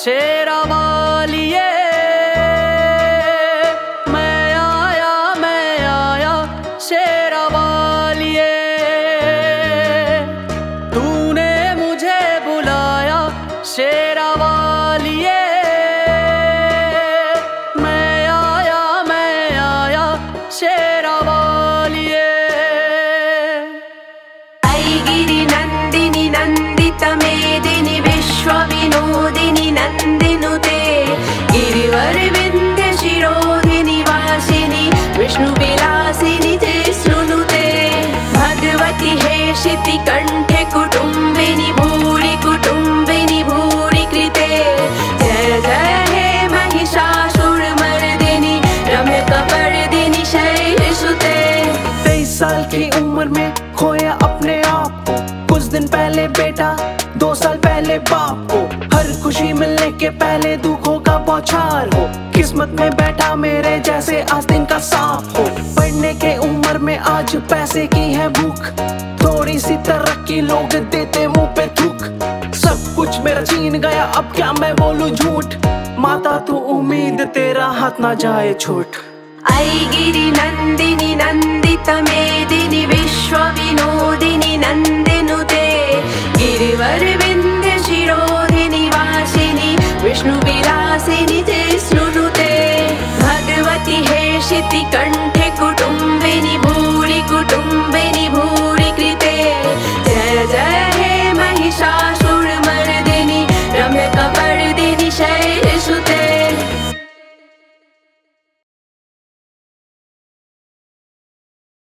शेरा वालिए मैं आया शेरा वालिए, तूने मुझे बुलाया शेरा वालिए, मैं आया शेरा वालिए। ऐगिरि नंदिनि नंदित मेदिनि विश्व विनोदिनि नंदिनुते, गिरिवर विंध्य शिरोधिनि वासिनि विष्णु विलासिनि ते श्रुणुते। भगवति हेशिति कंठे कुटुंबिनि भूरि कुटुंबिनि भूरि कृते, जय जय हे महिषासुरमर्दिनि रम्य कपर्दिनि शैलसुते। 23 साल की उम्र में खोया अपने आप को, कुछ दिन पहले बेटा 2 साल पहले बाप को। हर खुशी मिलने के पहले दुखों का बौछार हो, किस्मत में बैठा मेरे जैसे आस्तीन का सांप हो। पढ़ने के उम्र में आज पैसे की है भूख, थोड़ी सी तरक्की लोग देते मुंह पे थूक। सब कुछ मेरा छीन गया अब क्या मैं बोलूं झूठ, माता तू उम्मीद तेरा हाथ ना जाए छूट। ऐगिरि नंदिनि नंदित मेदिनि विश्व विनोदिनि नंदिनुते, गिरिवर विंध्य शिरोधिनि वासिनि विष्णु विलासिनि ते श्रुणुते। भगवति हेशिति कंठे कुटुंबिनि भूरि कुटुंबिनि भूरि।